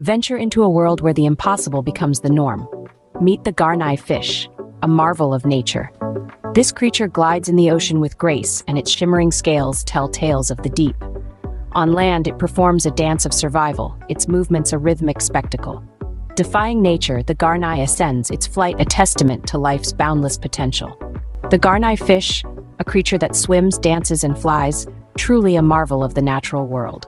Venture into a world where the impossible becomes the norm. Meet the Garnai fish, a marvel of nature. This creature glides in the ocean with grace, and its shimmering scales tell tales of the deep. On land, it performs a dance of survival, its movements a rhythmic spectacle. Defying nature, the Garnai ascends, its flight a testament to life's boundless potential. The Garnai fish, a creature that swims, dances, and flies, truly a marvel of the natural world.